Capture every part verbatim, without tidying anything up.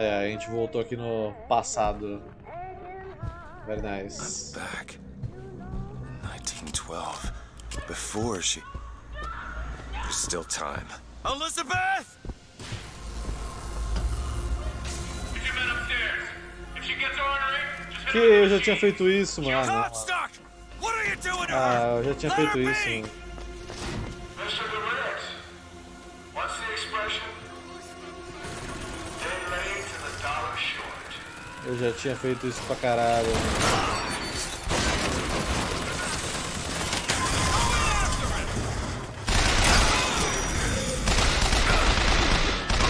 É, a gente voltou aqui no passado. Very nice. I'm back. nineteen twelve. Before she... There's still time. Elizabeth! Get your men upstairs. If she gets ordering, just... Que eu já tinha feito isso, mano. Ah, eu já tinha feito isso, mano. Eu já tinha feito isso pra caralho.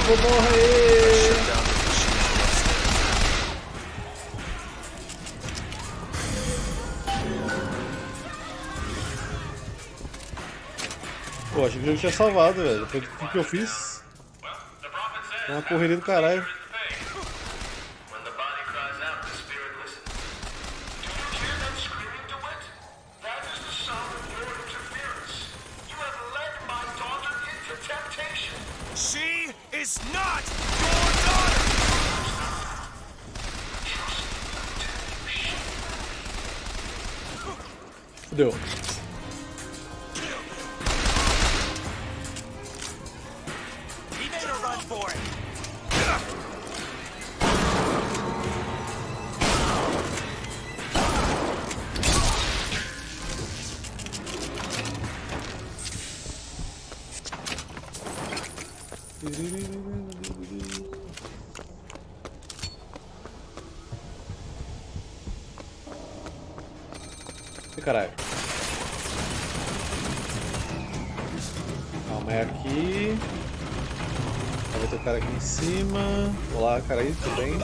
Vou morrer! Pô, achei que o jogo tinha salvado, velho. Foi o que eu fiz. Uma correria do caralho. Deu. Caralho. Calma, é aqui. Vai ter o cara aqui em cima. Olá, cara aí, tudo bem?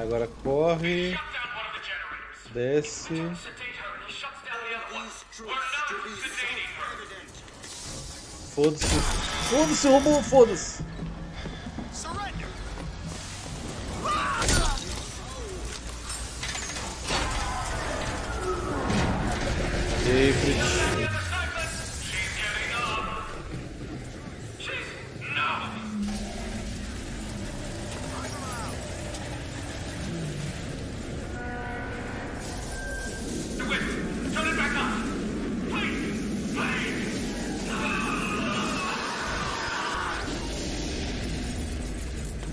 Agora corre. Desce. Foda-se. Foda-se, robô, foda-se.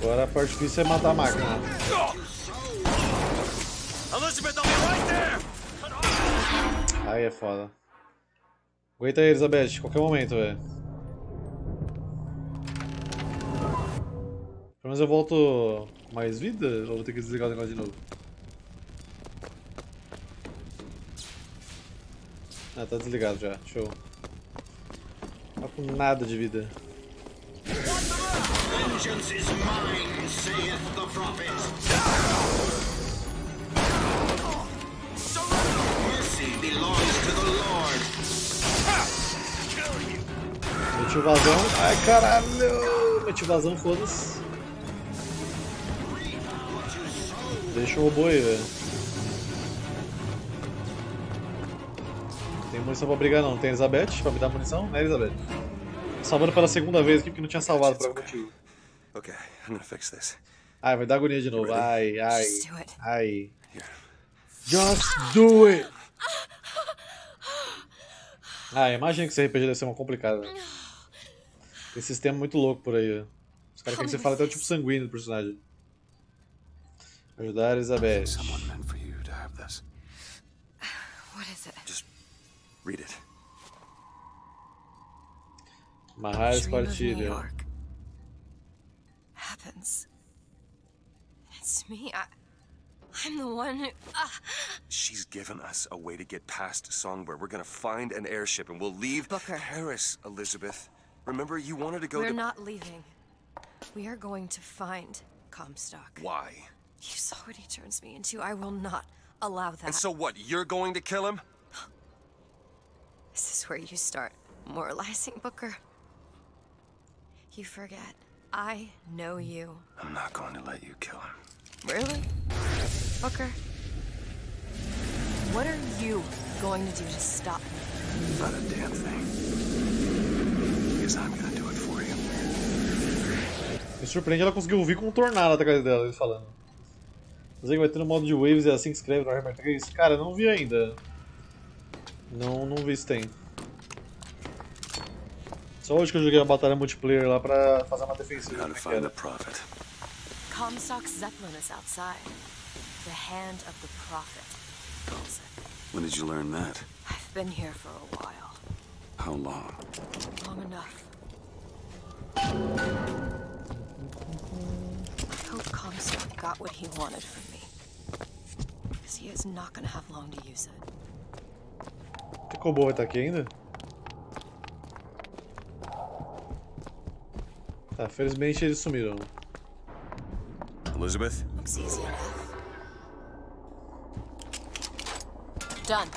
Agora a parte difícil é matar a máquina. Aí é foda. Aguenta aí, Elizabeth, qualquer momento, velho. Pelo menos eu volto com mais vida ou vou ter que desligar o negócio de novo? Ah, tá desligado já, show. Tá com nada de vida. Vengeance is mine, saith the prophet. Mercy belongs to the Lord. Meti o vazão. Ai, caralho! Meti o vazão, foda-se. Deixa o robô aí, velho. Não tem munição pra brigar, não. Tem Elizabeth pra me dar munição? Né, Elizabeth? Salvando pela segunda vez aqui porque não tinha salvado por algum motivo. Okay, I'm gonna fix this. Ai, vai dar agonia de novo. Ai, ai, ai. Just do it! Ah, imagina que esse R P G deve ser uma complicada. Tem sistema muito louco por aí. Os caras querem que você fale até o tipo sanguíneo do personagem. Ajudar a Elizabeth. Just read it. Amarrar as partilhas. Happens. It's me. I, I'm the one who. Uh... She's given us a way to get past Songbird. We're gonna find an airship and we'll leave Booker. Paris, Elizabeth. Remember, you wanted to go. We're to... not leaving. We are going to find Comstock. Why? You saw what he turns me into. I will not allow that. And so what? You're going to kill him? This is where you start moralizing, Booker. You forget. I know you. I'm not going to let you kill him. Really? Booker? What are you going to do to stop me? Not a damn thing. Because I'm surpreende ela conseguiu ouvir com um tornado atrás dela, ele falando. Mas aí vai ter no modo de Waves, é assim que escreve no Warhammer três? Cara, não vi ainda. Não, não vi se tem. Só hoje que eu joguei uma batalha multiplayer lá pra fazer uma defensiva. Comstock's Zeppelin is outside. The hand of the prophet. When did you learn that? I've been here for a while. How long? Long enough. I hope Comstock got what he wanted from me. Because he is not going to have long to use it. The Kobo vai estar aqui ainda? Tá, felizmente eles sumiram. Elizabeth? Looks easy enough. Done.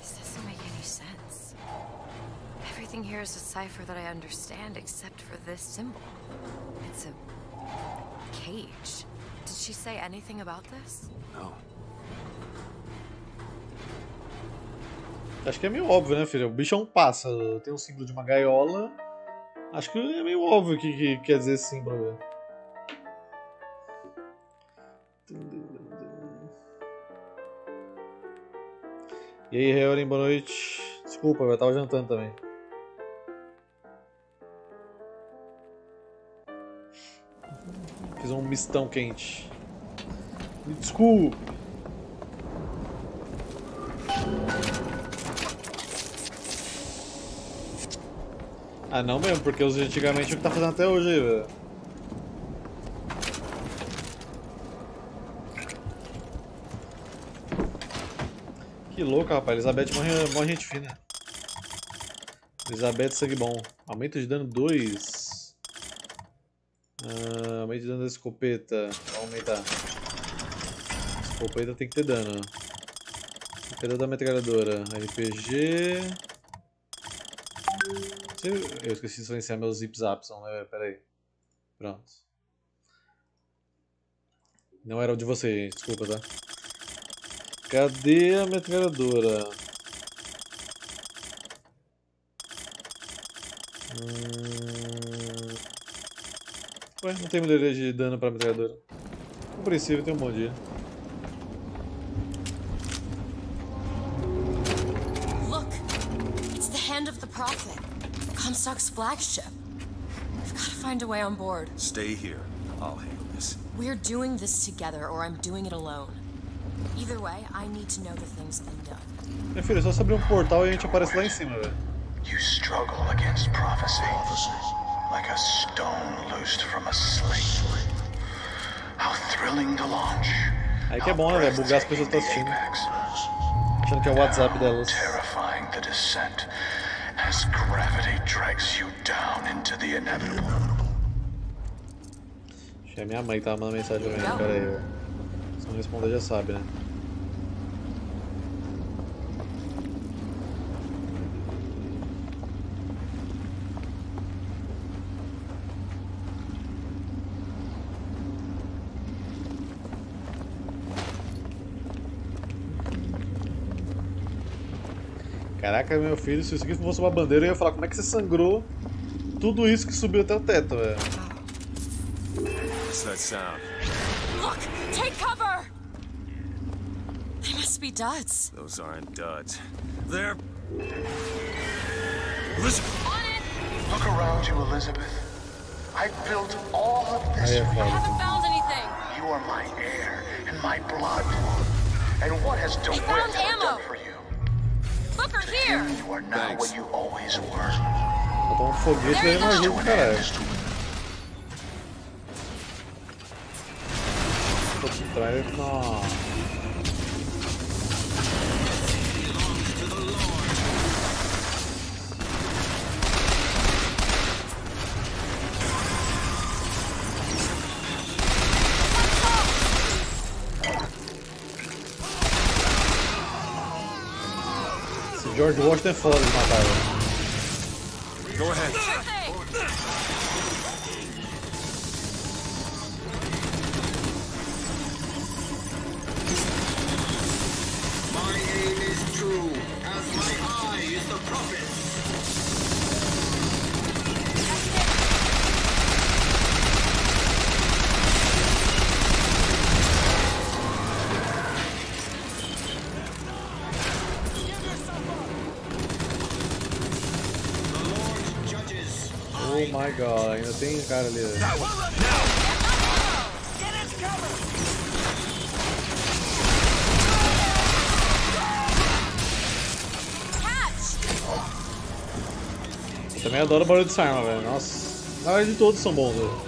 This doesn't make any sense. Everything here is a cipher that I understand except for this symbol. It's a cage. Did she say anything about this? No. Acho que é meio óbvio, né, filho? O bicho é um pássaro, tem um símbolo de uma gaiola. Acho que é meio óbvio o que, que quer dizer esse símbolo. E aí, Heorin, boa noite. Desculpa, eu tava jantando também. Fiz um mistão quente. Me desculpe. Ah, não mesmo, porque os antigamente é o que tá fazendo até hoje aí, velho. Que louco, rapaz. Elizabeth morre, morre gente fina. Elizabeth, sangue bom. Aumento de dano dois. Ah, aumento de dano da escopeta. Vai aumentar. Escopeta tem que ter dano. Escopeta da metralhadora. R P G. Eu esqueci de silenciar meus zip-zaps, né? Pera aí. Pronto. Não era o de você, gente. Desculpa, tá? Cadê a metralhadora? Hum... Ué, não tem melhoria de dano pra metralhadora. Compreensível, tem um bom dia. Look! It's the hand of the prophet. Comstock's flagship. I've got to find a way on board. Stay here. I'll handle this. We're doing this together, or I'm doing it alone. Either way, I need to know the things they've done. Meu filho, é só abrir um portal e a gente aparece lá em cima, velho. You struggle against prophecy, like a stone loosed from a sling. How thrilling the launch. Aí que é bom, né, velho? Bugar as pessoas que estão assistindo. Achando que é o WhatsApp delas. Terrifying the descent. As gravity drags you down into the inevitable. Achei a minha mãe que tava mandando mensagem pra mim, peraí. Se não responder já sabe, né? Caraca, meu filho, se isso aqui fosse uma bandeira, eu ia falar como é que você sangrou tudo isso que subiu até o teto, velho. Look, take cover. They must be duds. Those aren't duds. They're Elizabeth. Look around you, Elizabeth. I built all of this. I haven't found anything. You are my heir and my blood. And what has DeWitt done for you? Here. You are not what you always were. Botou um foguete aí, mas gente, caralho. Tô te traindo, não. George Washington é foda de matar ele. Go ahead. My aim is true, as my eye is Oh my god, ainda tem cara ali. Eu também adoro o barulho de sarma, velho. Nossa, na verdade todos são bons, velho.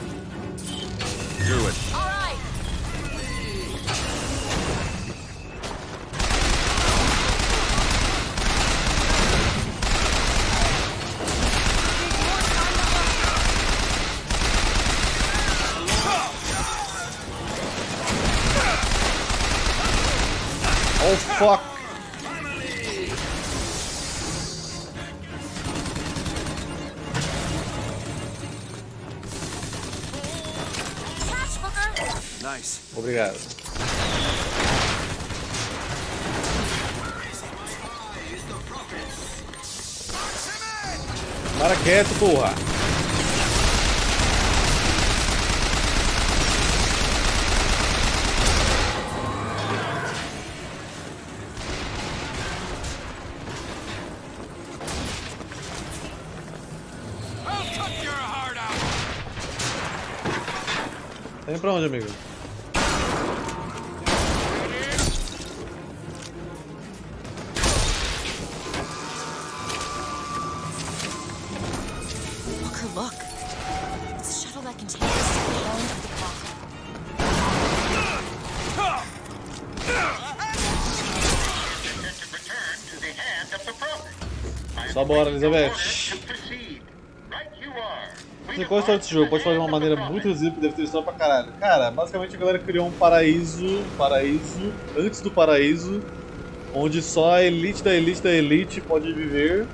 Oh fuck! Nice. Obrigado. Para quieto, porra! Tá indo pra onde, amigo? Só bora, Elizabeth. Qual a história desse jogo? Pode falar de uma maneira muito resíduo que deve ter história pra caralho. Cara, basicamente a galera criou um paraíso, paraíso, antes do paraíso, onde só a elite da elite da elite pode viver.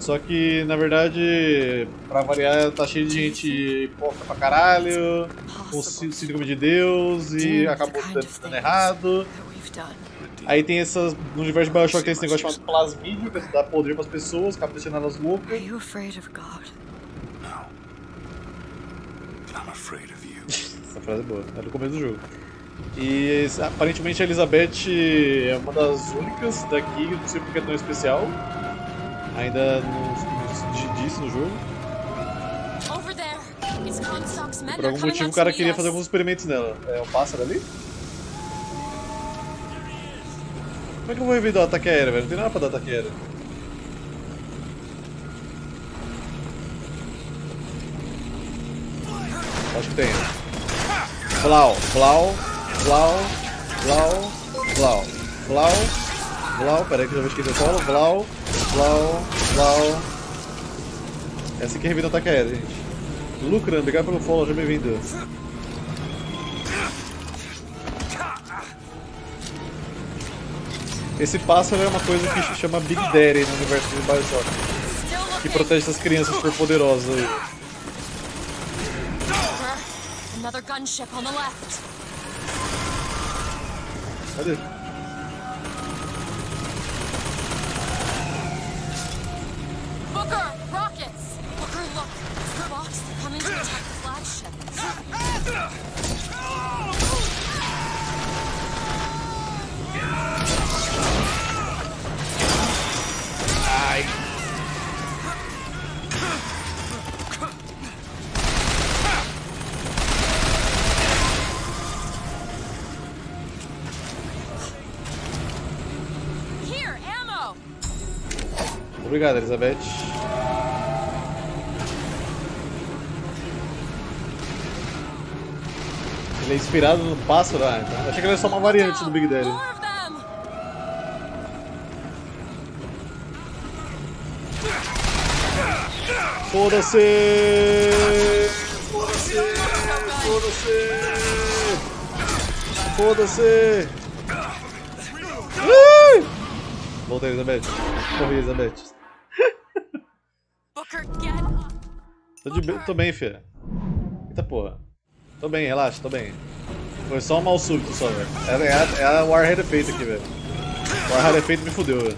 Só que, na verdade, pra variar, tá cheio de gente hipócrita pra caralho, com síndrome de Deus, e acabou dando errado. Aí tem essas, no universo de Bioshock tem esse negócio chamado plasmídio, que dá poder pras pessoas, acaba deixando elas loucas. Essa frase é boa, é do começo do jogo. E aparentemente a Elizabeth é uma das únicas daqui, eu não sei porque é tão especial. Ainda não disse no jogo. Por algum motivo o cara queria fazer alguns experimentos nela. É o pássaro ali? Como é que eu vou evitar o ataque aéreo, velho? Não tem nada pra dar ataque aéreo. Acho que tem. Flau, flau, flau, flau, flau, flau, flau. Peraí que eu já esqueci o solo. Flau, flau, flau. Essa aqui é a revida ataque aéreo, gente. Lucran, obrigado pelo follow, já bem-vindo. Esse pássaro é uma coisa que se chama Big Daddy no universo de Bioshock, que protege essas crianças super poderosas aí. Another gunship on the left. Cadê? Booker, rockets. Booker, look. The box coming to attack the flagship. Ai. Obrigado, Elizabeth. Ele é inspirado no pássaro, ah, então. Achei que ele é só uma variante do Big Daddy. Foda-se! Foda-se! Foda-se! Foda-se! Uh! Voltei, Elizabeth. Corri, Elizabeth. Tô, de be tô bem, filha. Eita porra. Tô bem, relaxa, tô bem. Foi só um mal súbito só, velho. É, é, é a Warhead Effect aqui, velho. Warhead Effect me fudeu, velho.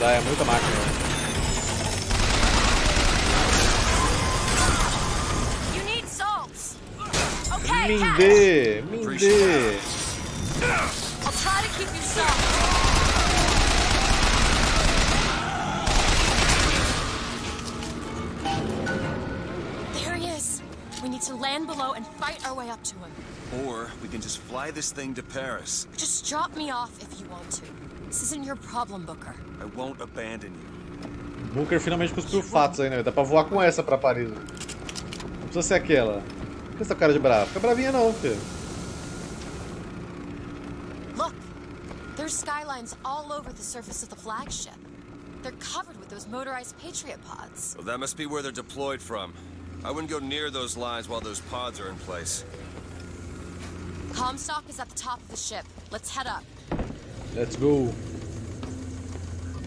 Đây em mới có ba người. Minde, Minde. I'll try to keep you safe. There he is. We need to land below and fight our way up to him. Or we can just fly this thing to Paris. Just drop me off if you want to. This isn't your problem, Booker. I won't abandon you. Booker finalmente cuspiu fatos aí, né? Dá pra voar com essa pra Paris. Não precisa ser aquela. Por que essa cara de bravo? Fica bravinha não, filho. Look, there's skylines all over the surface of the flagship. They're covered with those motorized Patriot pods. Well, that must be where they're deployed from. I wouldn't go near those lines while those pods are in place. Comstock is at the top of the ship. Let's head up. Let's go.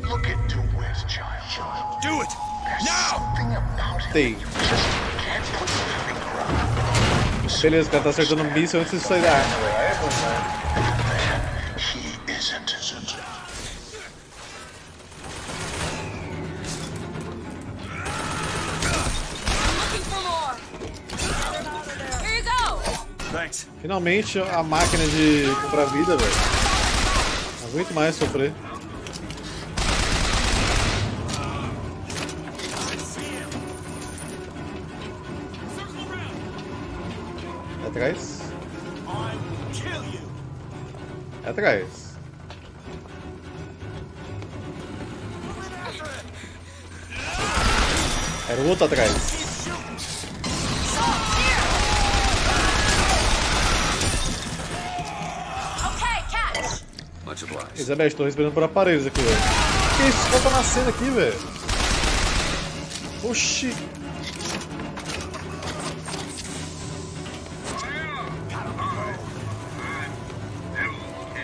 Look into west, child. child. Do it! There's now! Tem. Beleza, o cara tá acertando um míssil antes de sair da água. É bom, velho. Finalmente a máquina de comprar vida, velho. Aguento mais sofrer. É atrás. É atrás. Era o outro atrás. Isabel, estou respirando por aparelhos aqui, velho. Que isso? O cara tá nascendo aqui, velho. Oxi.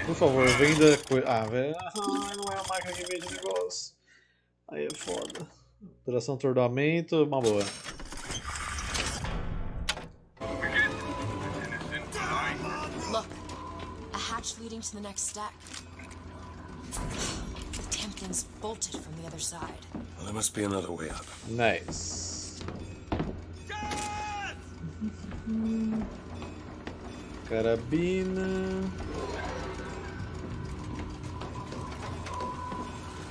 Por favor, venda coisa. Ah, velho. Ah, não é a máquina que vende negócio. Aí é foda. Duração do atordoamento, uma boa. Leading to the next deck. The damn thing's bolted from the other side. Well, there must be another way up. Nice. Carabina.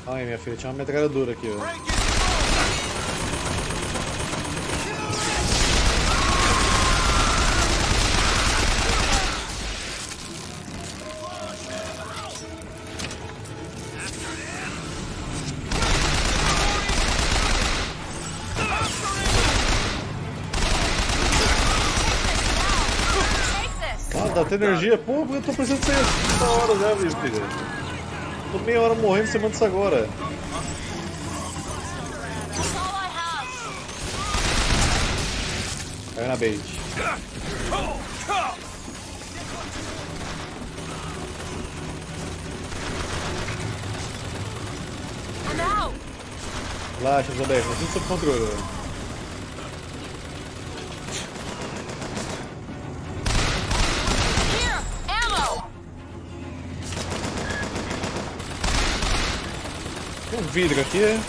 Ai, minha filha, tinha uma metralhadora aqui, ó. Energia, pô, eu tô precisando de sair da hora já, meu filho. Tô meia hora morrendo, você manda isso agora. Caiu na bait. Relaxa, Isabel, tá tudo sob controle, velho. Vidro aqui.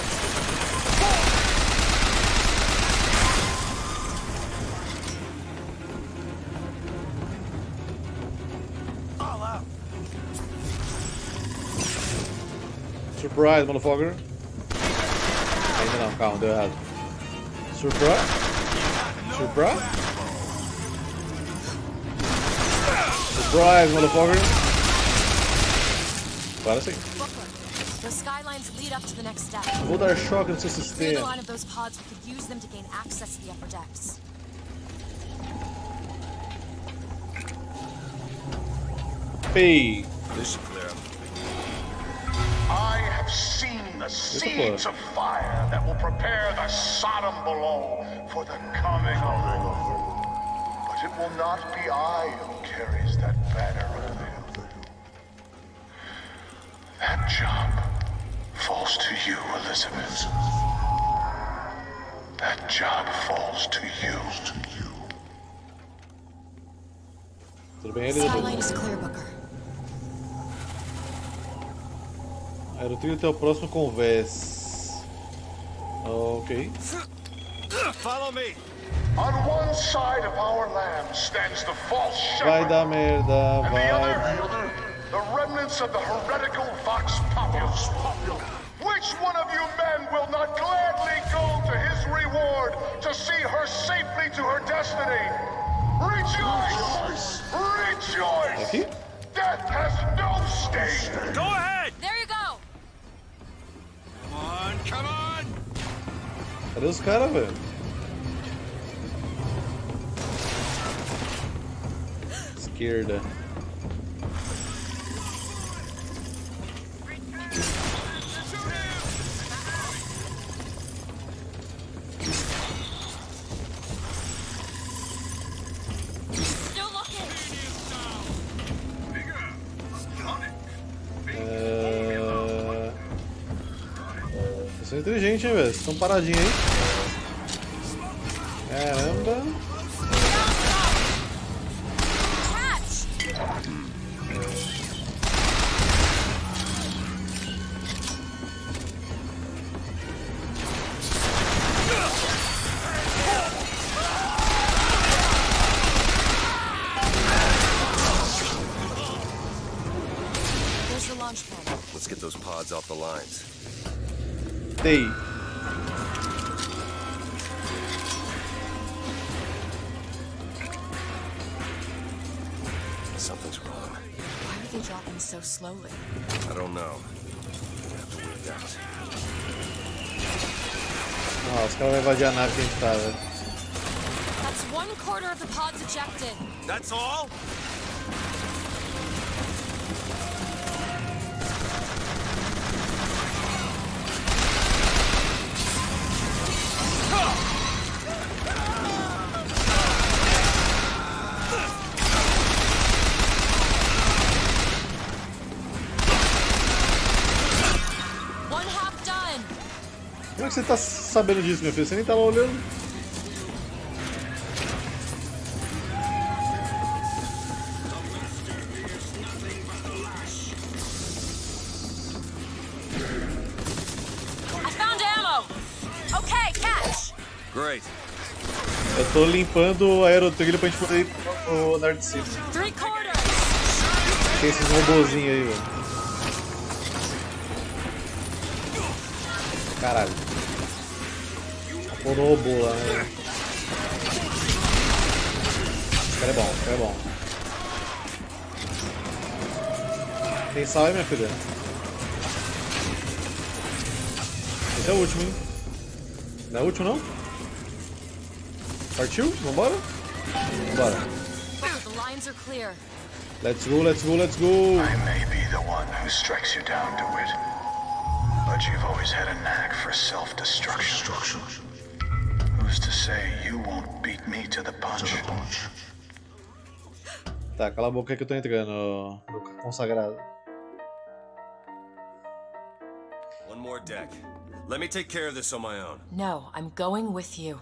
Surprise, motherfucker. Ainda não, calma, deu errado. Surprise. Surprise. Surprise, motherfucker. Agora sim. The skylines lead up to the next step. Vou dar choque no seu sistema. One of those pods, we could use them to gain access to the upper decks. Hey, this should clear up. I have seen the seeds of fire that will prepare the Sodom below for the coming of the Lord. But it will not be I who carries that banner of the That job falls to you, Elizabeth. That job falls to you. Skyline is clear, Booker. Aerotrio até o próximo convés. Ok. Follow me. On one side of our land stands the false shepherd. Vai dar merda, vai. The other, the remnants of the heretical Vox Populus. Which one of you men will not gladly go to his reward to see her safely to her destiny? Rejoice! Rejoice! Rejoice. Death has no stain. Go ahead! There you go! Come on, come on! That is kind of it. Scared. É... Vocês são inteligentes, hein, velho? Vocês estão paradinhos aí. Caramba. Off the lines. They something's wrong. Why are they dropping so slowly? I don't know. We have to work it out. Oh, it's gonna be a nap inside. That's one quarter of the pods ejected. That's all? Você tá sabendo disso, meu filho? Você nem tava olhando. I found ammo. Okay, catch. Great. Eu tô limpando o aerotrilho pra gente poder ir pro andar de cima. Tem esses robôzinhos aí, velho. Caralho. Robô lá, né? Esse cara é bom, esse cara é bom. Tem sal aí, minha filha? Esse é o último, hein? Não é o último, não? Partiu? Vambora? Vambora. Let's go, let's go, let's go! I may be the one who strikes you down, DeWitt. But you've always had a knack for self-destruction. Who's to say you won't beat me to the punch? Tá, cala a boca que eu tô entrando, meu consagrado. One more deck. Let me take care of this on my own. No, I'm going with you.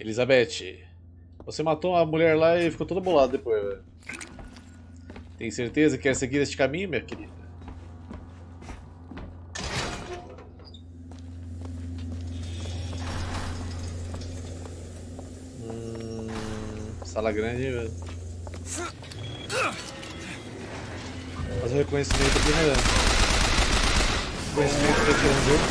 Elizabeth, você matou a mulher lá e ficou toda bolada depois, velho. Tem certeza que quer seguir este caminho, minha querida? Sala grande, hein, velho? Fazer o reconhecimento aqui, né? Reconhecimento aqui no jogo.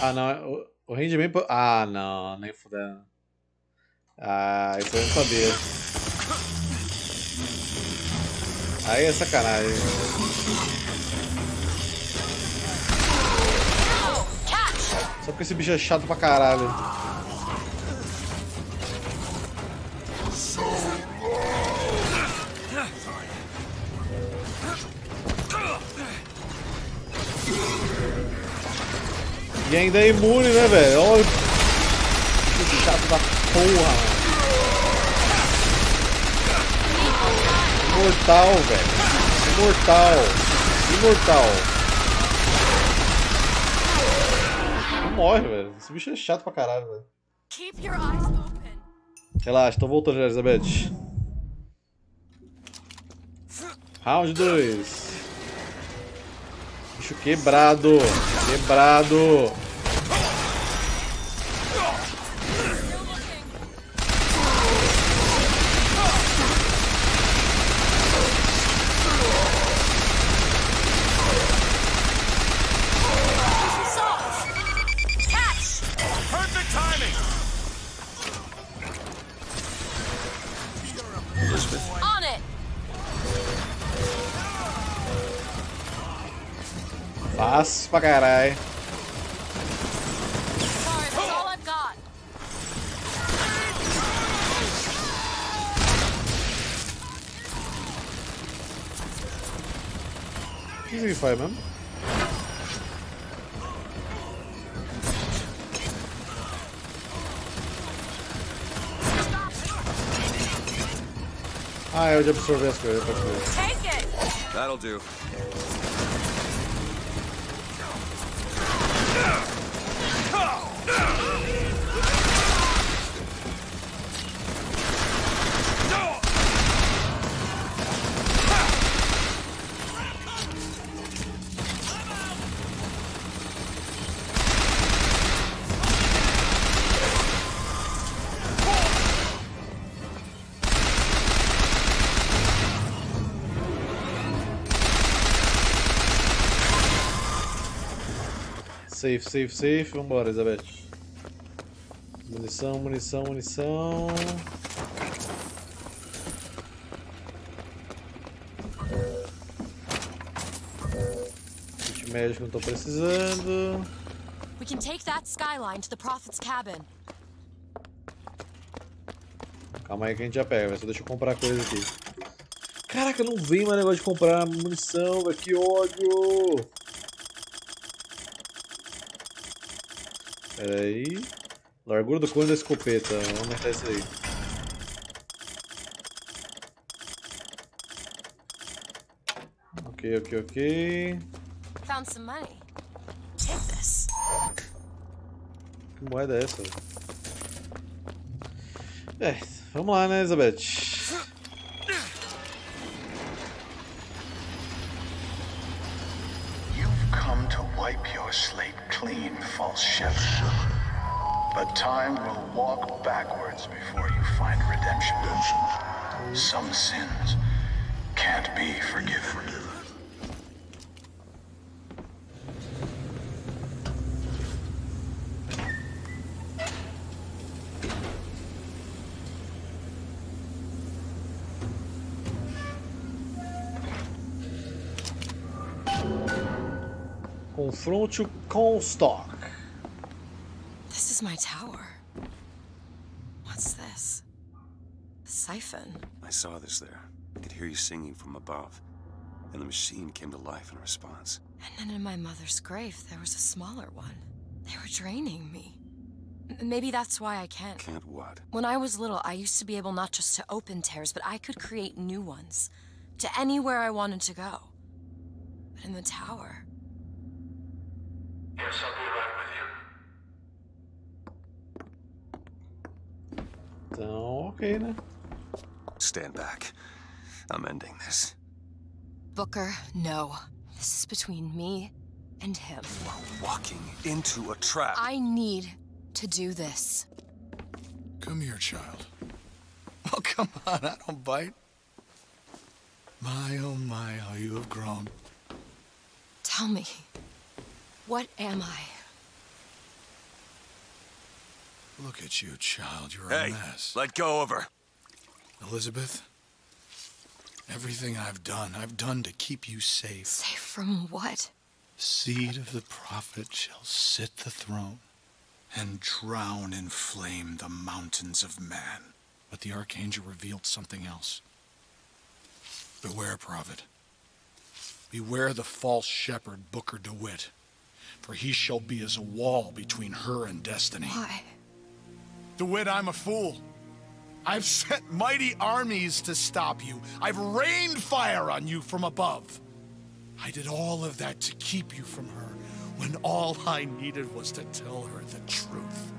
Ah, não. O, o rendimento... Ah, não. Nem fudendo. Ah, isso eu não sabia. Aí é sacanagem, velho. Só porque esse bicho é chato pra caralho. E ainda é imune, né, velho? Olha Porra! Imortal, velho. Imortal. Imortal. Não morre, velho. Esse bicho é chato pra caralho, velho. Relaxa, tô voltando já, Elizabeth. Round dois. Bicho quebrado. Quebrado. Fácil pra caralho. O que ele faz mesmo? Ah, eu já absorvi as coisas. That'll do. Safe, safe, safe. Vambora, Elizabeth. Munição, munição, munição. Kit médico não tô precisando. We can take that skyline to the Prophet's cabin. Calma aí que a gente já pega, só deixa eu comprar coisa aqui. Caraca, não vem mais negócio de comprar munição, velho. Que ódio! Pera aí. Largura do cone da escopeta. Vamos aumentar isso aí. Ok, ok, ok. Found some money. Take this. Que moeda é essa? É, vamos lá, né, Elizabeth? But time will walk backwards before you find redemption. Some sins can't be forgiven. Confronte o Comstock. This is my tower. What's this? The siphon. I saw this there. I could hear you singing from above, and the machine came to life in response. And then in my mother's grave, there was a smaller one. They were draining me. Maybe that's why I can't. Can't what? When I was little, I used to be able not just to open tears, but I could create new ones to anywhere I wanted to go. But in the tower. Yes, I'll be right. Então, ok, né? Stand back. I'm ending this. Booker, no. This is between me and him. We're walking into a trap. I need to do this. Come here, child. Oh, come on, I don't bite. My, oh my, how you have grown. Tell me, what am I? Look at you, child. You're a mess. Hey, let go of her. Elizabeth, everything I've done, I've done to keep you safe. Safe from what? Seed of the prophet shall sit the throne and drown in flame the mountains of man. But the archangel revealed something else. Beware, prophet. Beware the false shepherd, Booker DeWitt, for he shall be as a wall between her and destiny. Why? DeWitt, I'm a fool. I've sent mighty armies to stop you. I've rained fire on you from above. I did all of that to keep you from her, when all I needed was to tell her the truth.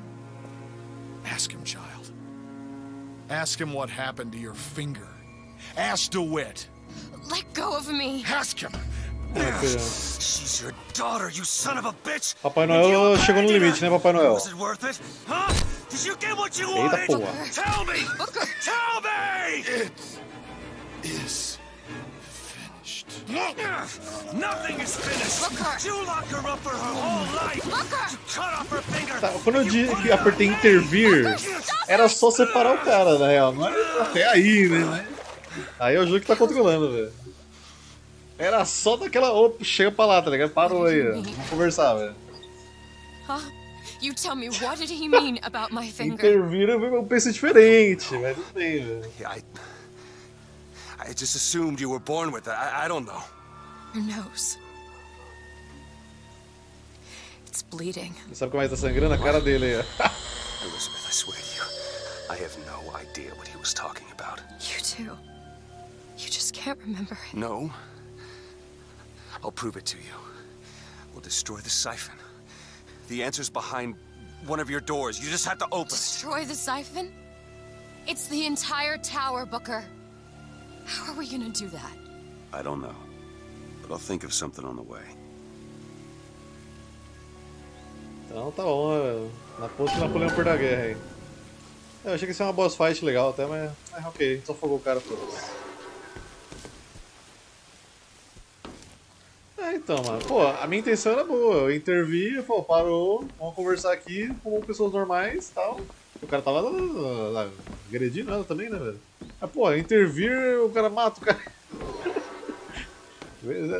Ask him, child. Ask him what happened to your finger. Ask DeWitt. Let go of me. Ask him. She's your daughter, you son of a bitch. Papai Noel chegou no limite, né, Papai Noel? Was it worth it? Huh? Did you get what you wanted? Tell me. Tell me. It is finished. Nothing is finished. You lock her up for her whole life. You cut off her finger. Tá, quando eu disse que apertei intervir, era só separar o cara, na real. Mas até aí, né? Aí eu juro que tá controlando, velho. Era só daquela. Opa, chega pra lá, tá ligado? Parou aí, ó. Vamos conversar, velho. You tell me what did he mean about my finger? Intervira, eu pensei diferente, mas não tem, velho. I I just assumed you were born with it. I, I don't know. Your nose. It's bleeding. Sabe como é que tá sangrando a cara dele aí, ó. Elizabeth, I swear to you, I have no idea what he was talking about. You too. You just can't remember it. No. I'll prove it to you. We'll destroy the siphon. The answer's behind one of your doors. You just have to open it. Destroy the siphon? It's the entire tower, Booker. How are we gonna do that? I don't know. But I'll think of something on the way. Então tá bom, na ponte do Napoleão perto da guerra aí. Eu achei que isso é uma boss fight legal até, mas, mas ok, só fogou o cara por isso. É, então, mano. Pô, a minha intenção era boa. Eu intervi, pô, parou, vamos conversar aqui com pessoas normais e tal. O cara tava uh, agredindo ela também, né, velho? Mas, pô, intervir, o cara mata o cara.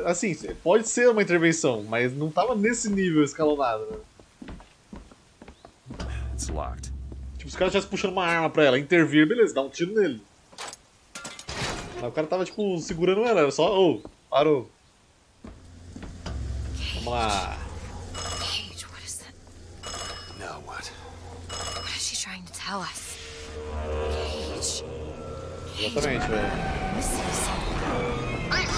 Assim, pode ser uma intervenção, mas não tava nesse nível escalonado, né? It's locked. Tipo, os caras estivessem puxando uma arma pra ela. Intervir, beleza, dá um tiro nele. Mas o cara tava, tipo, segurando ela, era só, ô, oh, parou. Vamos lá. Paige, what is that? Now what? What is she trying to tell us? Paige. Exatamente, velho. They said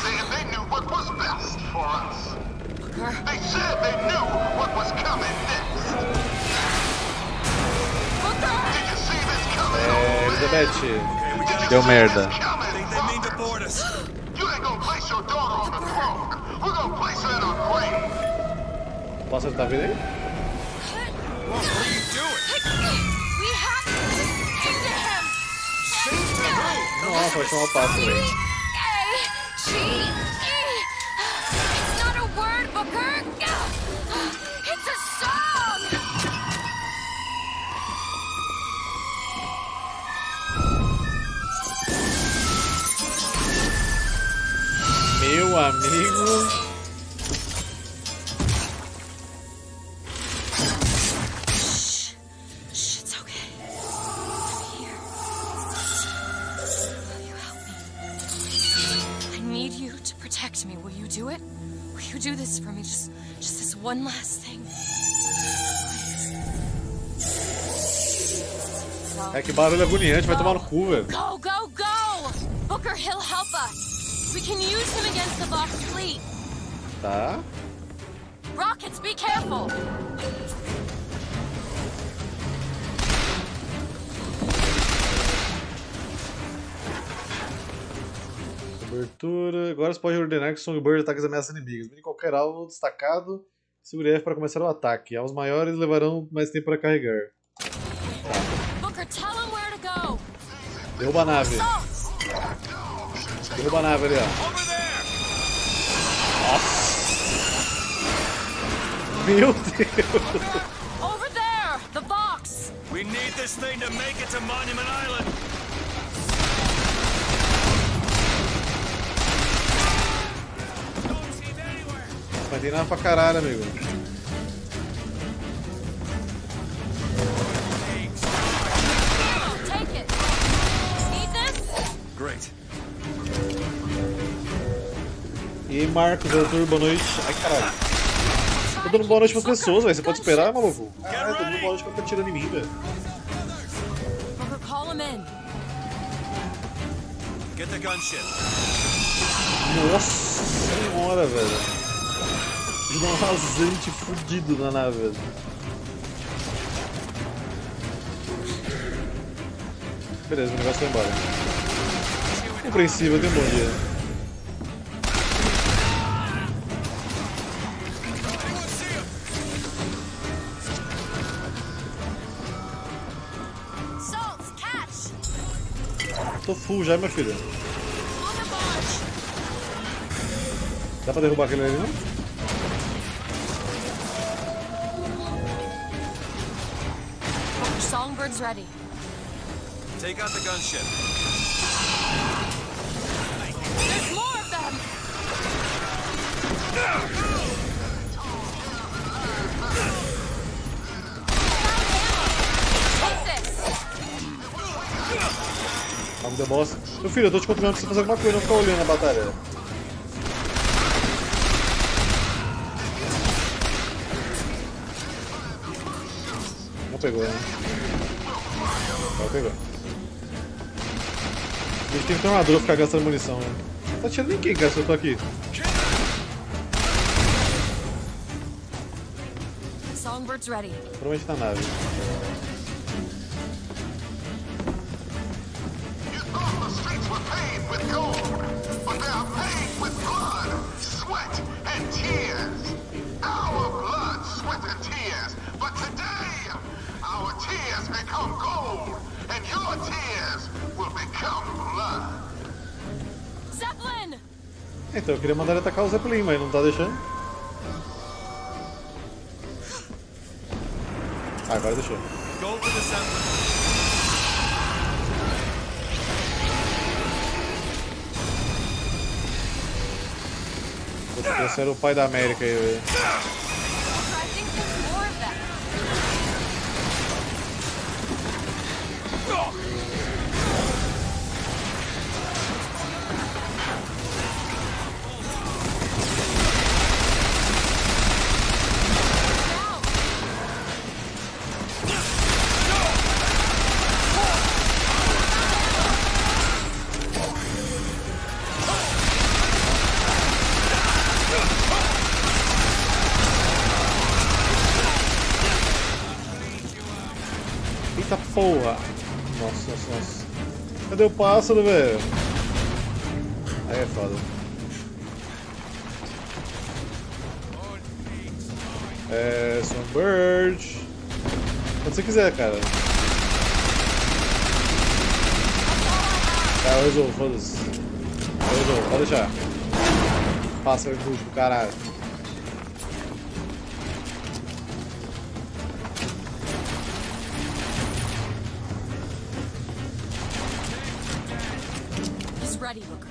they knew what was best for us. Booker. They said they knew what was coming next. Booker. Did you see this coming? É, Elizabeth. Deu merda. They mean to board us. You ain't gonna place your daughter on the throne. We're gonna place her in our grave. Posso acertar a vida aí? What are you doing? We have to save him. Save the room. Não, foi só um passo. G E. It's not a word, Booker. It's a song. Meu amigo. One last thing. É que barulho agoniante, vai tomar no cu, velho. Go, go, go! Booker, he'll help us. We can use him against the box fleet. Tá. Rockets, be careful. Cobertura. Agora você pode ordenar que o Songbird ataque as ameaças inimigas. Mire qualquer alvo destacado. Segure F para começar o ataque. Aos maiores levarão mais tempo para carregar. Derruba a nave. Derruba a nave ali, ó. Nossa! Meu Deus! Over there, the box. We need this thing to make it to Monument Island. Mas tem nada pra caralho, amigo. E aí, Marcos, Arthur, boa noite. Ai, caralho. Tô dando boa noite pras pessoas, velho. Você pode esperar, maluco? Ah, tô dando boa noite pra ficar tirando em mim, velho. Call him in. Get the gunship. Nossa senhora, velho. Nossa, fudido na nave, velho. Beleza, o negócio vai embora. Compreensível, tem um bom dia. Tô full já, meu filho. Dá pra derrubar aquele ali, não? Songbird's ready. Take out the gunship. There's more of them. Calma, deu bosta. Meu filho, eu tô te controlando pra você fazer alguma coisa, não ficar olhando a batalha. Não pegou, né? Não pegou. A gente tem que ter uma dor ficar gastando munição, né? Não tá tirando nem quem, cara, se eu tô aqui. Songbird's ready. Provavelmente na nave. Então, eu queria mandar ele atacar o Zeppelin, mas não tá deixando. Ah, agora deixou. Esse era o pai da América aí, velho. Porra! Nossa, nossa, nossa. Cadê o pássaro, velho? Aí é foda. É... Sunbird... Quando você quiser, cara. Tá, eu resolvo, foda-se. Eu resolvo, pode deixar. Pássaro em último, caralho. Ready, Looker.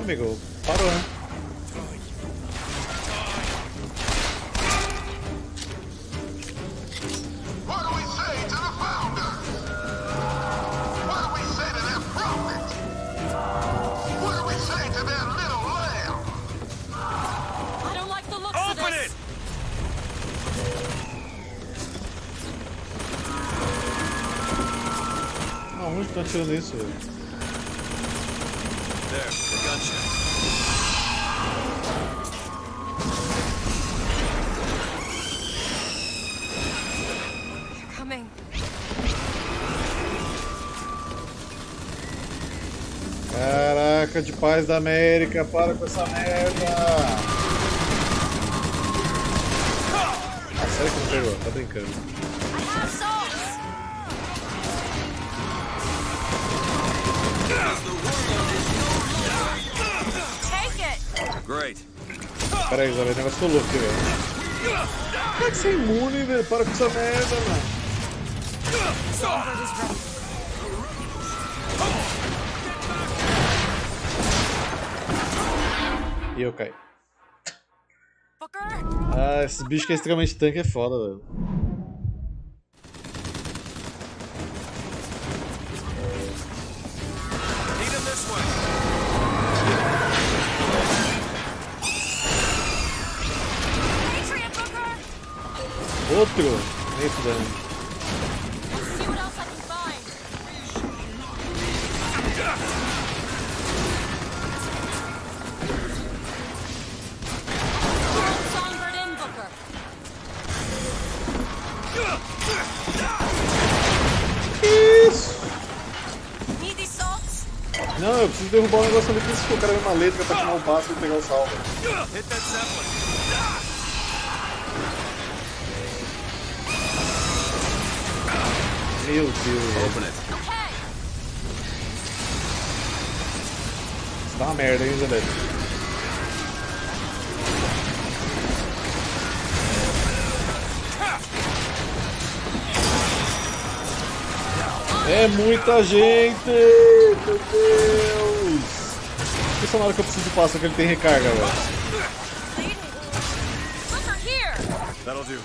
Amigo, parou, né? Tô atirando isso, velho. Caraca, de paz da América, para com essa merda! Ah, sério que não pegou? Tá brincando. Great. Pera aí, Isabel, o negócio ficou louco aqui, velho. Como é que você é imune, velho? Para com essa merda, mano. E eu caí. Ah, esse bicho que é extremamente tanque é foda, velho. Roll through him. Nice to them. Let's see what else I can find. Isso! Need these salts? Não, eu preciso derrubar um negócio ali, por isso que eu quero ver uma letra pra queimar o básico e pegar o salto. Hit that sapling. Meu Deus. Open it. Isso dá uma merda, hein, Zanete? É muita gente! Meu Deus! Por que só na hora que eu preciso passar que ele tem recarga, velho? That'll do.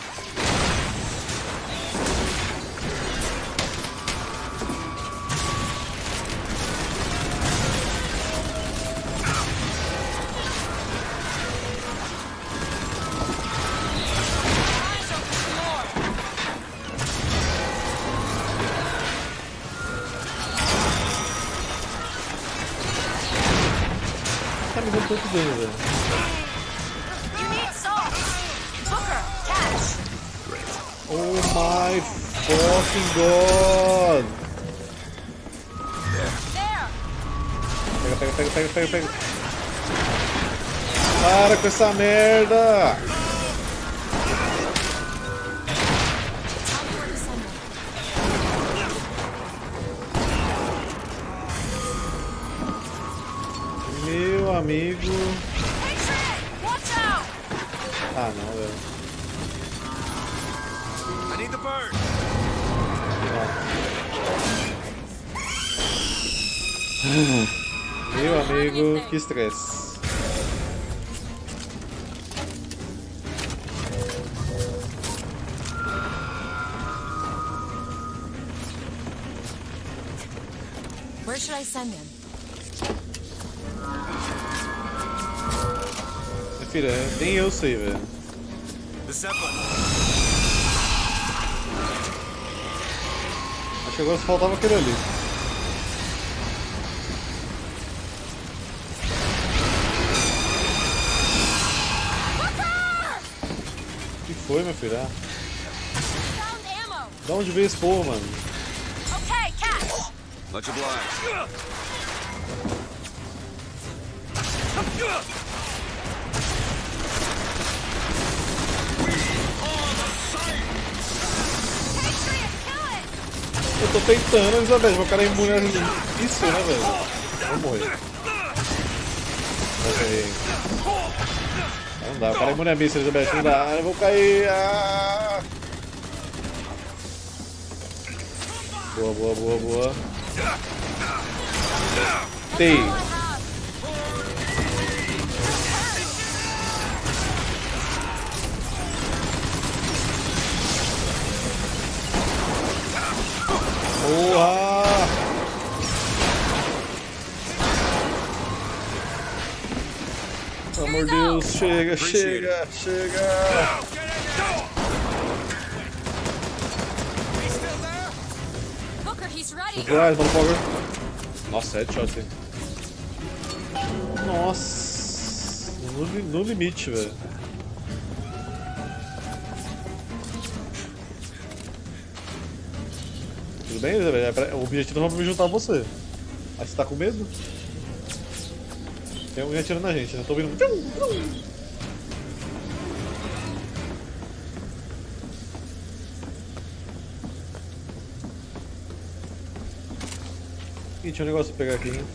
God! Pega, pega, pega, pega, pega, pega! Para com essa merda! Meu amigo! Ah, não, velho. I need the bird. Meu amigo, que estresse. Where should I send them? Filha, nem eu sei, velho. Acho que agora só faltava aquele ali. Foi, meu filho. Da onde veio esse povo, mano? Okay, catch. Let you Eu tô tentando, Elizabeth, o cara é imune a isso, né, velho? Vou morrer. Vou morrer. Não dá, o cara é imune a missa, Elizabeth, não dá, eu vou cair. Ah! Boa, boa, boa, boa. Tem. Boa! Pelo amor de Deus, chega, chega, chega! Guys, vamos power. Nossa, headshot. Nossa, no, no limite, velho. Tudo bem, velho? O objetivo é pra me juntar a você. Mas você tá com medo? Tem alguém atirando na gente, eu tô ouvindo. Ih, tinha um negócio pra pegar aqui, hein?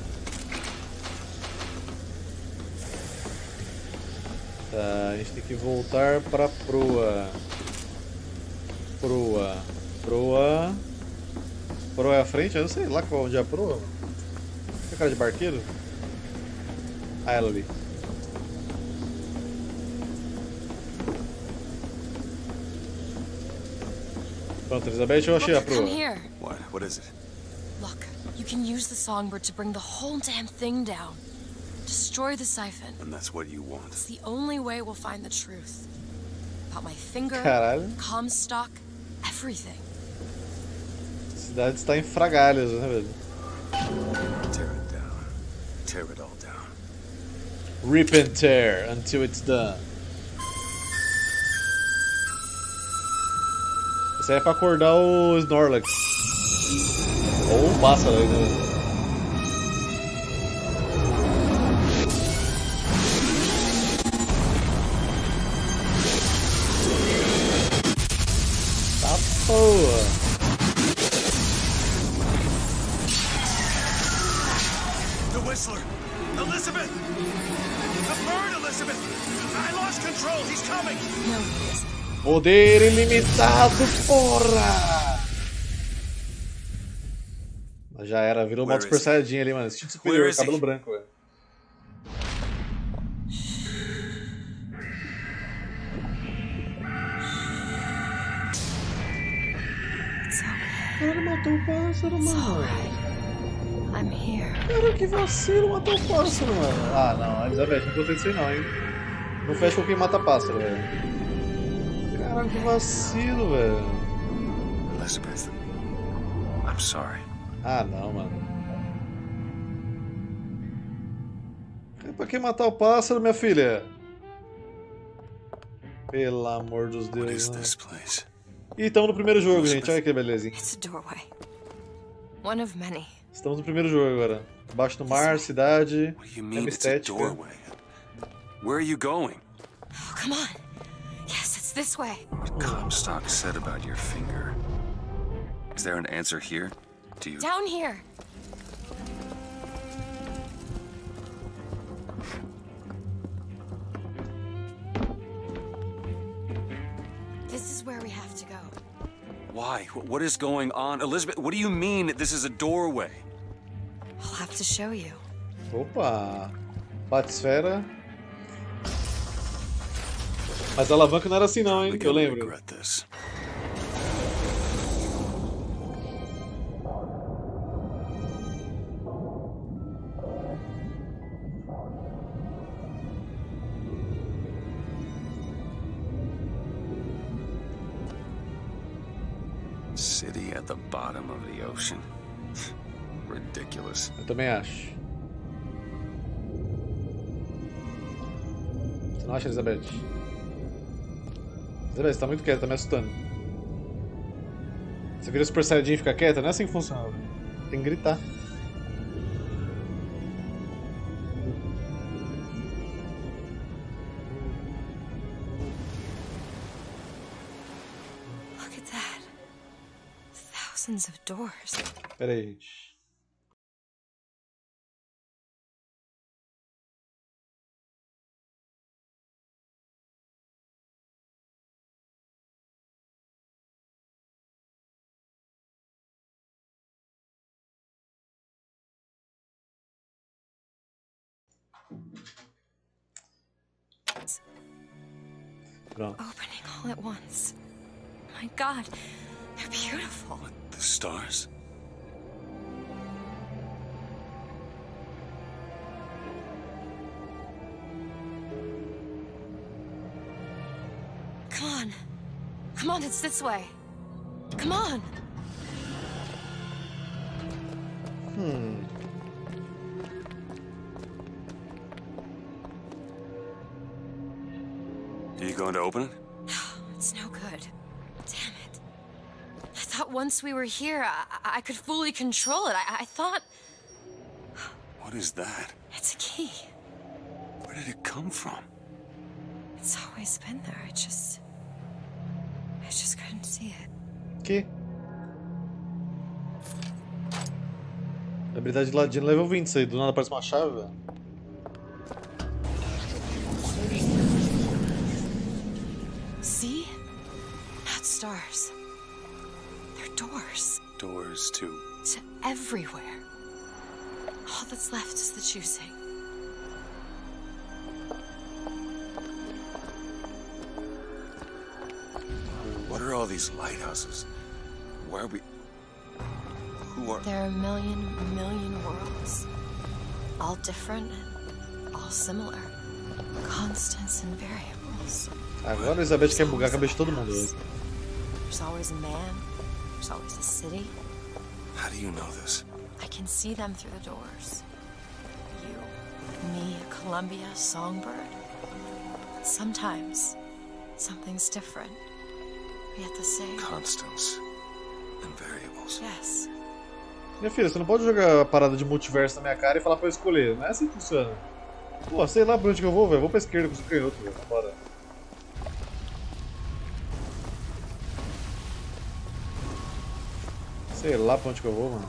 Tá, a gente tem que voltar pra proa. Proa. Proa. Proa é a frente? Eu não sei lá qual onde é a proa. Tem cara de barqueiro? Ah, ela ali. Pronto, Elizabeth, eu achei a proa. What? What is it? Look, you can use the songbird to bring the whole damn thing down. Destroy the siphon. And that's what you want. It's the only way we'll find the truth. Got my finger, Caralho. Comstock, everything. A cidade está em frangalhos, né, velho? Tear it down. Tear it all down. Rip and tear until it's done. Isso aí é pra acordar o Snorlax. Ou o pássaro aí, né? Poder ilimitado, porra! Já era, virou modo Super Saiyajin ali, mano. Esse tipo superior, cabelo branco, velho. Cara, matou o pássaro, mano. Cara, que vacilo, matou o pássaro, mano. Ah, não, Elizabeth, não acontece isso aí não, hein. Não fecha com quem mata pássaro, velho. Caralho, que vacilo, velho. Elizabeth, I'm sorry. Ah, não, mano. Pra que matar o pássaro, minha filha? Pelo amor dos deuses. E estamos no primeiro jogo, Elizabeth. Gente. Olha que belezinha. Estamos no primeiro jogo agora. Baixo do mar, cidade. É estética. Where are you going? Oh, come on. This way. What Comstock said about your finger. Is there an answer here? Do you down here? This is where we have to go. Why? What is going on, Elizabeth? What do you mean this is a doorway? I'll have to show you. Opa, Batsfera. Mas a alavanca não era assim não, hein, que eu lembro. City at the bottom of the ocean. Ridiculous. Eu também acho. Você não acha, Elizabeth? Você tá muito quieta, tá me assustando. Você vira Super Saiyajin e fica quieta? Não é assim que funciona. Tem que gritar. Look at that. Thousands of doors. Pera aí, gente. Pronto. Opening all at once. My God, they're beautiful. What, the stars? Come on, come on, it's this way. Come on. Hmm. Going to open it? No, it's no good. Damn it. I thought once we were here, I, I could fully control it. I, I thought... What is that? It's a key. Where did it come from? It's always been there. I just... I just couldn't see it. Key. A habilidade de Ladino level vinte, isso aí. Do nada parece uma chave, velho. See? Not stars. They're doors. Doors to... To everywhere. All that's left is the choosing. What are all these lighthouses? Why are we... Who are... There are a million, million worlds. All different and all similar. Constants and variables. Agora a Elizabeth quer bugar a cabeça de todo mundo. There's always a man. There's always a city. How do you know this? I can see them through the doors. You, me, a Columbia, songbird. But sometimes something's different. We have the same constants and variables. Yes. Minha filha, você não pode jogar a parada de multiverso na minha cara e falar pra eu escolher. Não é assim que funciona. Pô, sei lá pra onde que eu vou, velho. Vou pra esquerda, consigo canhoto, velho. Bora. Sei lá pra onde que eu vou, mano.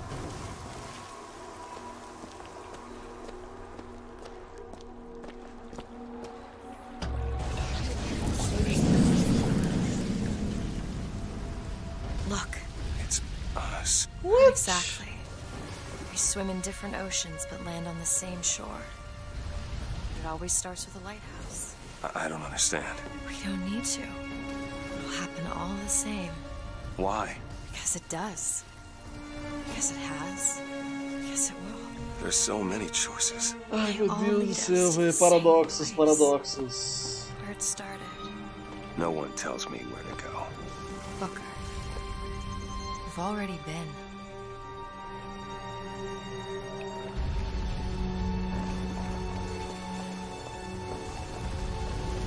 Look. It's us. What? Exactly. Swim in different oceans, but land on the same shore. It always starts with a lighthouse. I, I don't understand. We don't need to. It'll happen all the same. Why? Because it does. Because it has. Because it will. There's so many choices. Ai, meu Deus do céu, velho. Paradoxos, paradoxos. Where it started. No one tells me where to go. Booker. We've already been.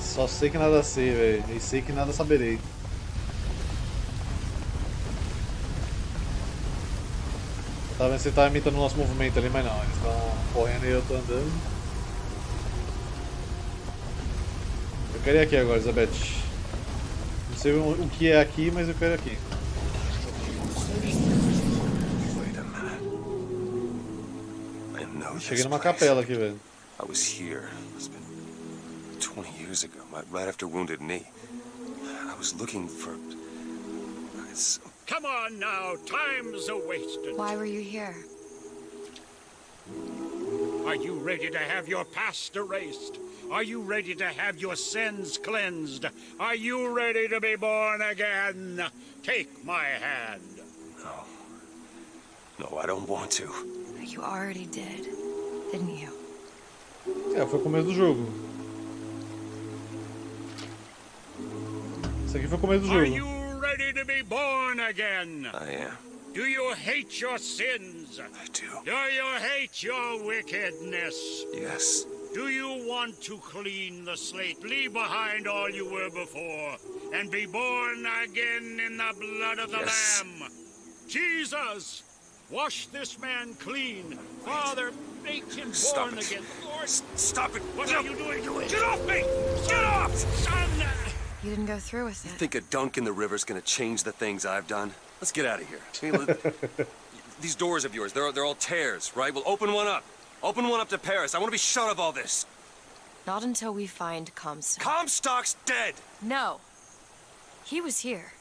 Só sei que nada sei, velho. E sei que nada saberei. Eu tava vendo se ele tava imitando o nosso movimento ali, mas não. Eles estão correndo e eu tô andando. Eu quero ir aqui agora, Elizabeth. Não sei o que é aqui, mas eu quero ir aqui. Cheguei numa capela aqui, velho. twenty years ago, right after Wounded Knee. I was looking for... Some... Come on now, time's a-wasted. Why were you here? Are you ready to have your past erased? Are you ready to have your sins cleansed? Are you ready to be born again? Take my hand. No. No, I don't want to. But you already did, didn't you? É, foi o começo do jogo. Isso aqui foi o começo do jogo. Are you ready to be born again? I am. Do you hate your sins? I do. Do you hate your wickedness? Yes. Do you want to clean the slate, leave behind all you were before, and be born again in the blood of the yes. Lamb? Jesus, wash this man clean. Right. Father, make him Stop born it. Again. Lord, Stop it. What no. are you doing? Do Get off me! Get off! Son! You didn't go through with it. You think a dunk in the river's gonna change the things I've done? Let's get out of here. These doors of yours, they're, they're all tears, right? Well, open one up. Open one up to Paris. I want to be shut of all this. Not until we find Comstock. Comstock's dead! No. He was here.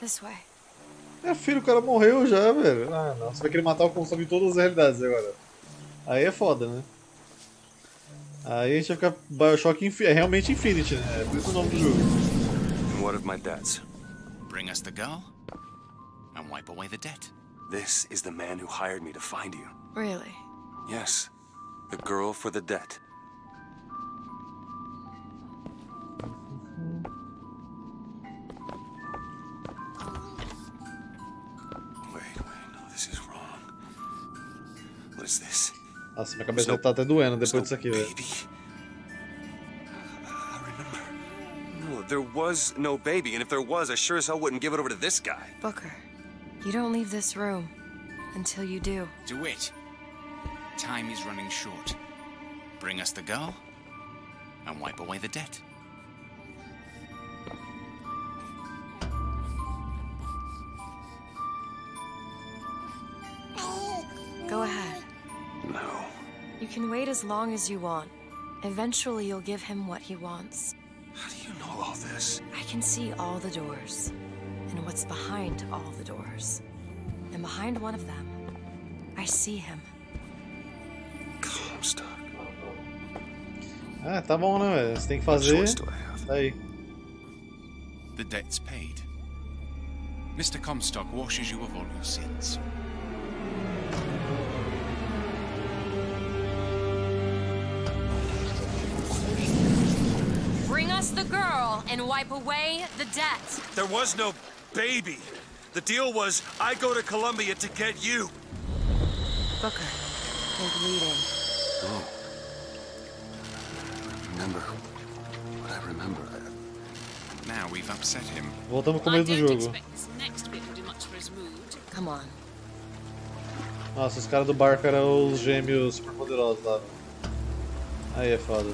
This way. É, filho, o cara morreu já, velho. Ah, não. Você vai querer matar o Comstock em todas as realidades agora. Aí é foda, né? Aí a gente vai ficar Bioshock infi- é realmente Infinity, né? É por isso o nome do jogo. And what of my debts? Bring us the girl and wipe away the debt. This is the man who hired me to find you. Really? Yes. The girl for the debt. Wait, wait, no, this is wrong. What is this? Nossa, minha cabeça tá até doendo depois disso aqui, velho. No, there was no baby, and if there was, I sure as hell wouldn't give it over to this guy. Booker, you don't leave this room until you do. Do it. Time is running short. Bring us the girl and wipe away the debt. Go ahead. No. You can wait as long as you want. Eventually you'll give him what he wants. How do you know all this? I can see all the doors. And what's behind all the doors. And behind one of them, I see him. Comstock. Ah, tá bom, né? Você tem que fazer. Tá aí. The debt's paid. Mister Comstock washes you of all your sins. Release the girl and wipe away the debt. There was no baby. The deal was, I go to Columbia to get you. Booker, they're bleeding. Oh. Remember what I remember. Now we've upset him. I don't expect this next bit to do much for his mood. Come on. Nossa, os caras do barco eram os gêmeos super poderosos lá. Aí é foda.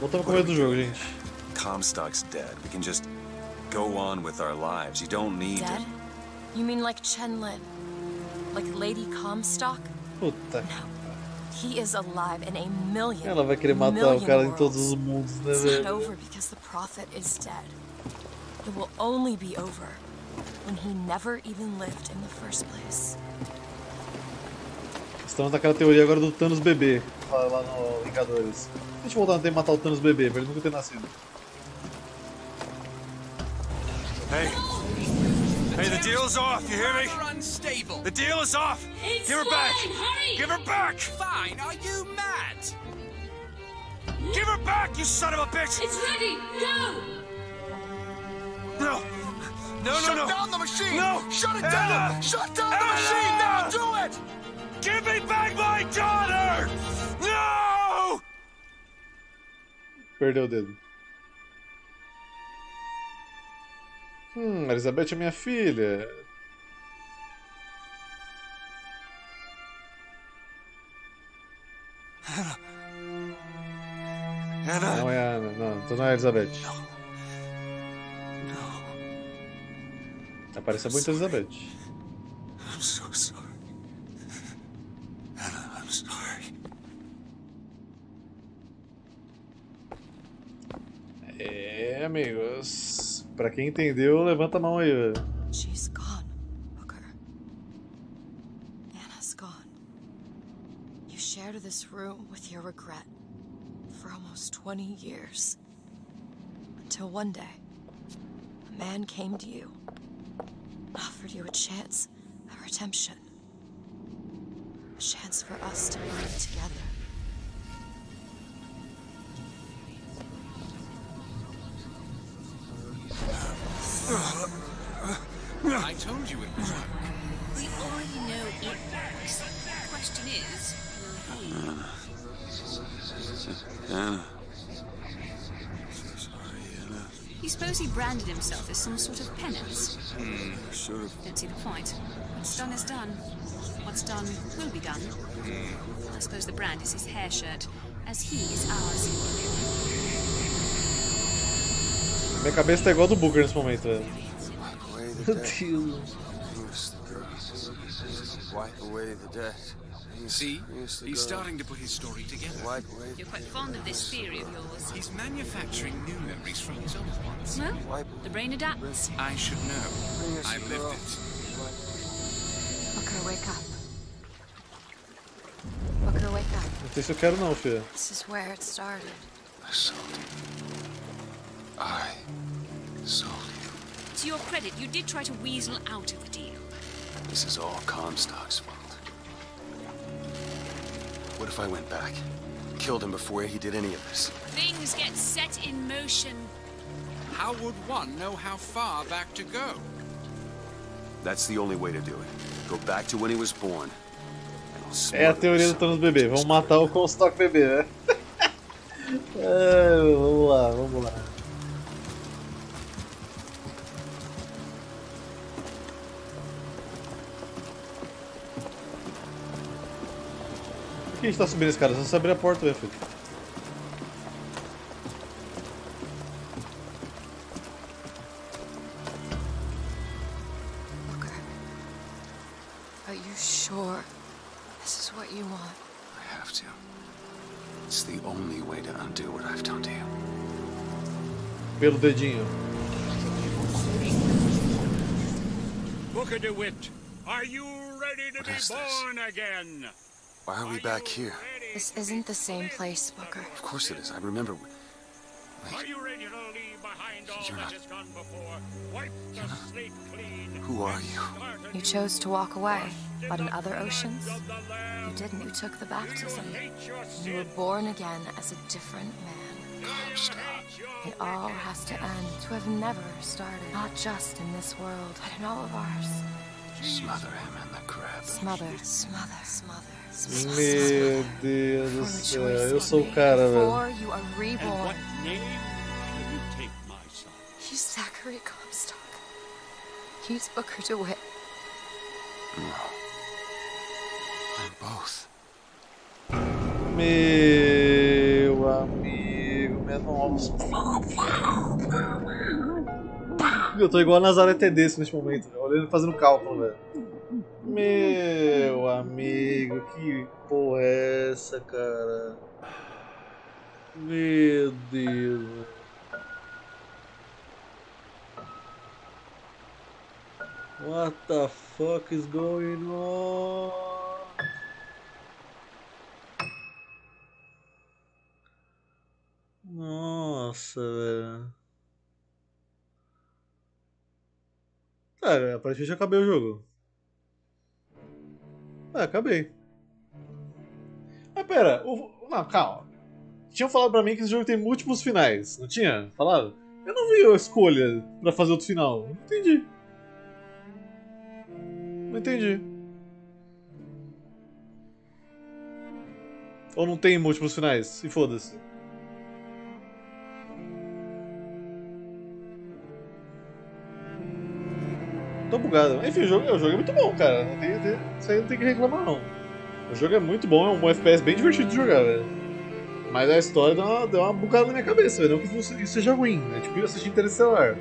Voltamos com o meio do jogo, gente. Comstock's dead. We can just go on with our lives. You don't need Dad? You mean like Chen Lin? Like Lady Comstock? Puta. No. He is alive in a million. Ela vai querer matar o cara em todos os mundos, né, velho? It's not over because the prophet is dead. It will only be over when he never even lived in the first place. Estamos naquela teoria agora do Thanos bebê, lá no Vingadores. Deixa eu voltar no tempo e matar o Thanos bebê, pra ele nunca ter nascido. Hey! Hey, the deal's off, you hear me? The deal is off! Give her back! Give her back! Fine, are you mad? Give her back, you son of a bitch! It's ready, go! No! No, no, no! Shut down the machine! No! Shut it down! Shut down the machine! Now do it! Give me back my daughter! No! Perdeu o dedo. Hum, Elizabeth é minha filha. Ana. Ana. Não é Ana, não. Então não é Elizabeth. Não. Apareceu muito Elizabeth. I'm so sorry. I'm sorry. É, amigos. Pra quem entendeu, levanta a mão aí, velho. She's gone, Booker. Anna's gone. You shared this room with your regret for almost twenty years. Until one day, a man came to you, offered you a chance at redemption. A chance for us to live together. I told you it would work. We already know it works. The question is, will he? Anna. You suppose he branded himself as some sort of penance? Hmm, sure. Don't see the point. What's done is done. What's done will be done. Mm. I suppose the brand is his hair shirt, as he is ours. Minha cabeça tá igual do Booker nesse momento. Meu Deus. Wipe away the debt. See, he's starting to put his story together. You're quite fond of this theory of yours. He's manufacturing new memories from his old ones. Well, the brain adapts. I should know. I lived it. Booker, wake up. Booker, wake up. Não sei se eu quero não, filha. This is where it started. I sold you. I sold you. To your credit, you did try to weasel out of the deal. This is all Comstock's fault. What if I went back? Killed him before he did any of this? Things get set in motion. How would one know how far back to go? That's the only way to do it. Go back to when he was born. É a teoria do Thanos bebê. Vamos matar o Comstock bebê, né? É, vamos lá, vamos lá. Por que a gente tá subindo esse cara? Só se abrir a porta, meu filho. Pelo dedinho. Booker DeWitt, are you ready to be born again? Why are we back here? This isn't the same place, Booker. Of course it is. I remember. Wait. Are you ready to leave behind all that has gone before? Wipe the slate clean. Who are you? You chose to walk away, but in other oceans, you didn't. You took the baptism. You were born again as a different man. postcard. It all has to end to have never started. Not just in this world, but in all of ours. Smother him in the crib. Smother. Smother. Smother. Meu Deus do céu, eu sou o cara, velho. He's Zachary Comstock. He's Booker DeWitt. No. I'm both. Meu amigo, minha nossa. Eu tô igual a Nazaré T D S neste momento, olhando, fazendo cálculo, velho. Meu amigo, que porra é essa, cara? Meu Deus. What the fuck is going on? Nossa, velho. Tá, ah, aparentemente já acabei o jogo. Ah, acabei. Ah, pera, o... não, calma. Tinham falado pra mim que esse jogo tem múltiplos finais, não tinha? Falaram? Eu não vi a escolha pra fazer outro final. Não entendi. Não entendi. Ou não tem múltiplos finais? E foda-se. Tô bugado. Enfim, o jogo, o jogo é muito bom, cara. Não tem, tem, isso aí não tem que reclamar, não. O jogo é muito bom, é um F P S bem divertido de jogar, velho. Mas a história deu uma, deu uma bugada na minha cabeça, velho. Não que isso seja ruim, né? Tipo, eu assisti Interestelar.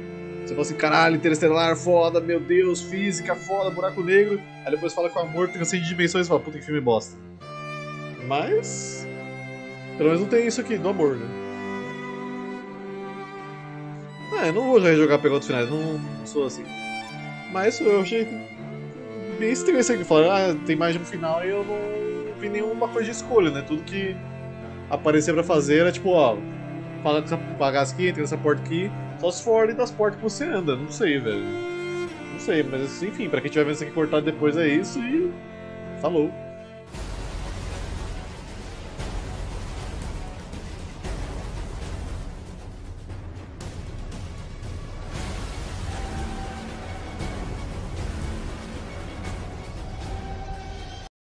Você fala assim, caralho, Interestelar, foda, meu Deus, física, foda, buraco negro. Aí depois fala que o amor tem assim de dimensões e fala, puta, que filme bosta. Mas... pelo menos não tem isso aqui, do amor, né? Ah, eu não vou já jogar pegar outros finais, não, não sou assim. Mas eu achei bem estranho isso aqui, falaram, ah, tem mais de um final e eu não vi nenhuma coisa de escolha, né? Tudo que aparecia pra fazer era tipo, ó, paga essa bagaça aqui, entra nessa porta aqui, só se for ali das portas que você anda, não sei, velho. Não sei, mas enfim, pra quem tiver vendo isso aqui cortado depois é isso e... falou!